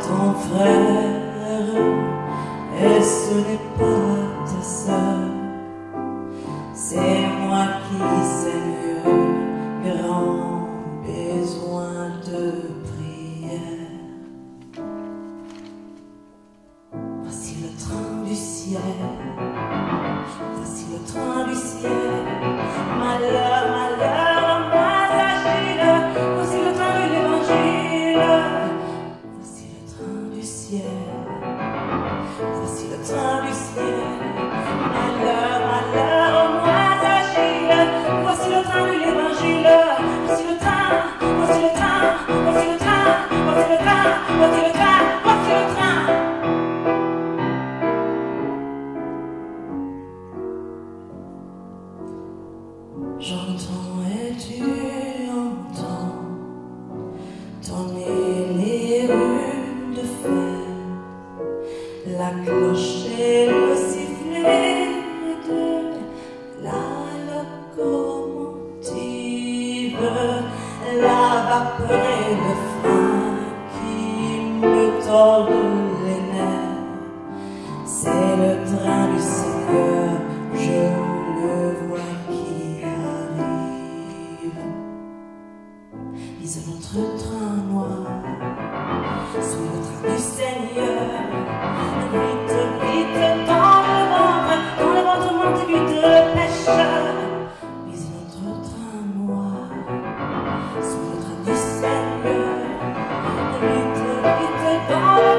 ton frère et ce n'est pas ta sœur. C'est moi qui, Seigneur, ai grand besoin de prière. Voici le train du ciel, voici le train du ciel, malheur, malheur. Voici le train du ciel, malheur, malheur, au moins agile. Voici le train de l'évangile, voici le train, voici le train, voici le train, voici le train, voici le train, voici le train. J'entends et tu entends tourner les rues de fer. La cloche et le sifflet de la locomotive, la vapeur et le frein qui me tordent les nerfs. C'est le train du Seigneur, je le vois qui arrive. Vise notre train noir, sous le train du Seigneur. Vite, vite, dans le ventre monte vite le pêcheur. Vise notre train noir, sous le train du Seigneur. Vite, vite, dans le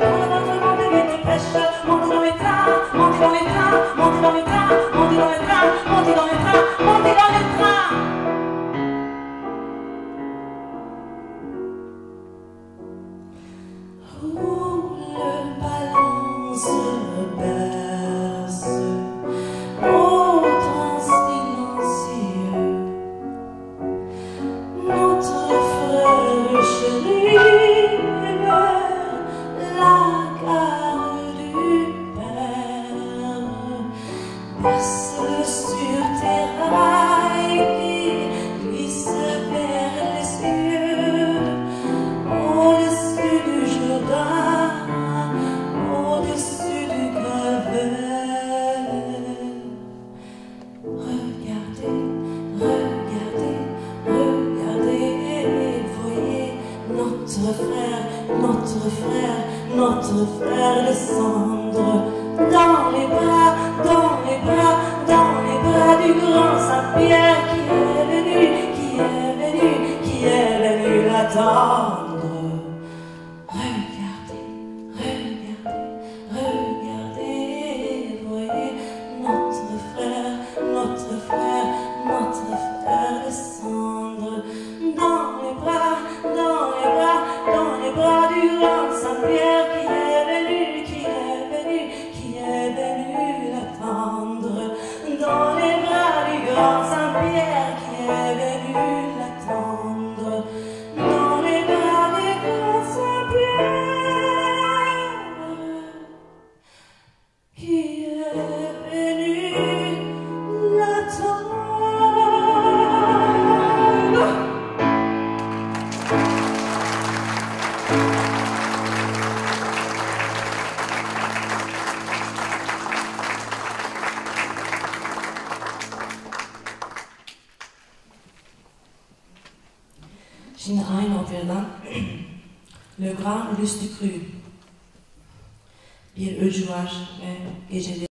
ventre monte vite le pêcheur. Montez dans les trains, montez dans les trains, montez dans les trains, montez dans les trains, montez dans les trains, montez dans les trains. Notre frère, descendre dans les bras, du grand Saint-Pierre qui est venu l'attendre. Regardez, voyez notre frère, descendre dans les bras, du grand Saint-Pierre qui est venu l'attendre. Dans les bras du grand Saint-Pierre qui est venu l'attendre. Dans les bras du grand Saint-Pierre qui est venu l'attendre. Général en perdant le grand lustre cru, il eu jouage et j'ai